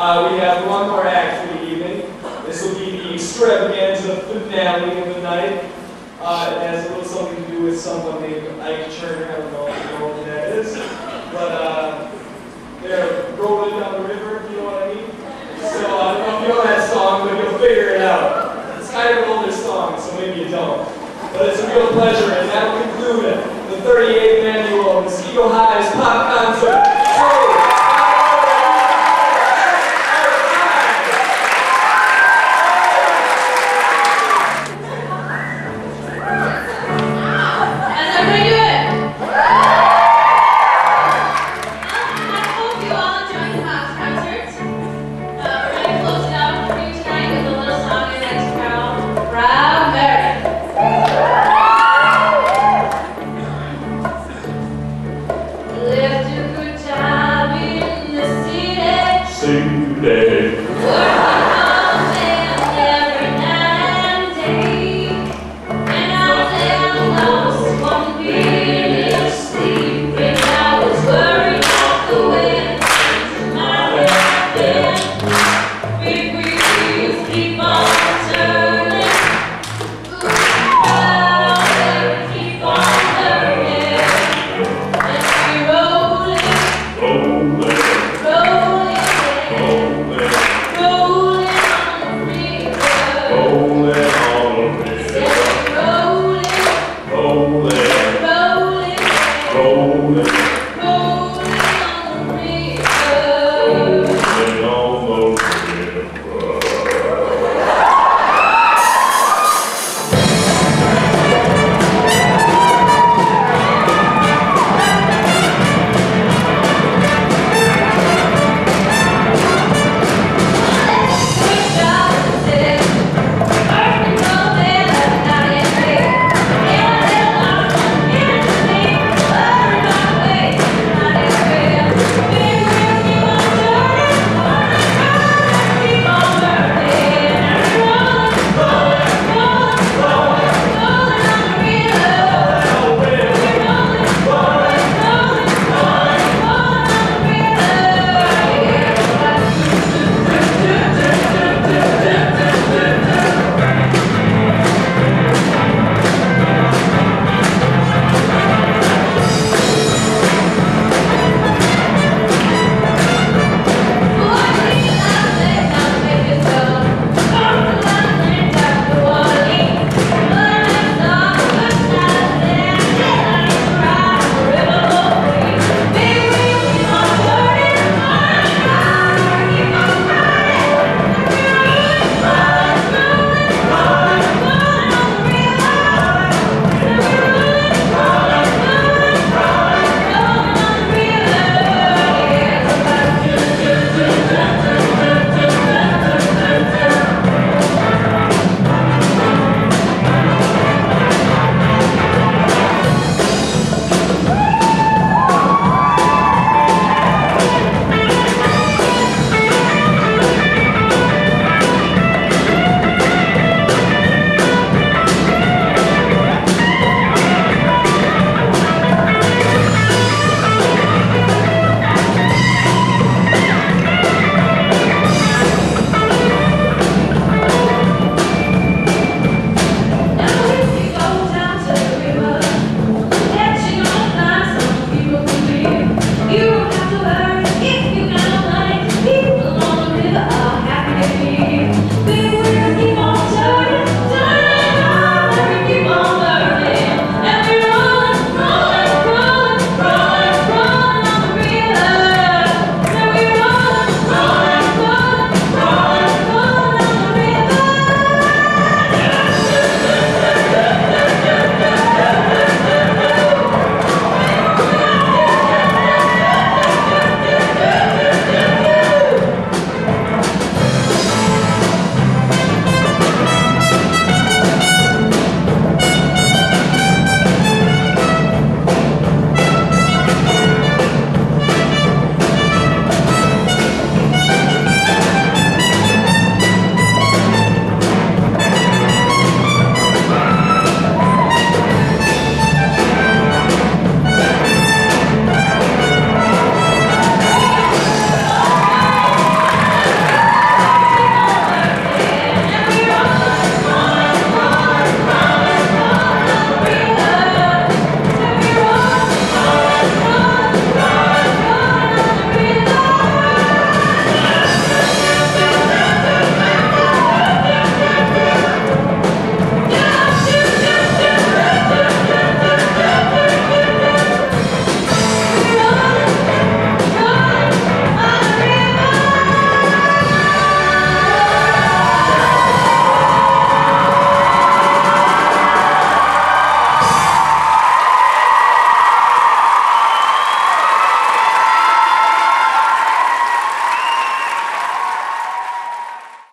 We have one more act for the evening. This will be the extravaganza finale of the night. It has a little something to do with someone named Ike Turner. I don't know who that is. But they're rolling down the river, if you know what I mean. So I don't know if you know that song, but you'll figure it out. It's kind of an older song, so maybe you don't. But it's a real pleasure, and that will conclude the 38th annual Muskego High's Pop Concert. Sing today.